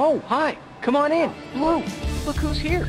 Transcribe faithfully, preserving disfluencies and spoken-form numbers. Oh, hi. Come on in. Blue, look who's here.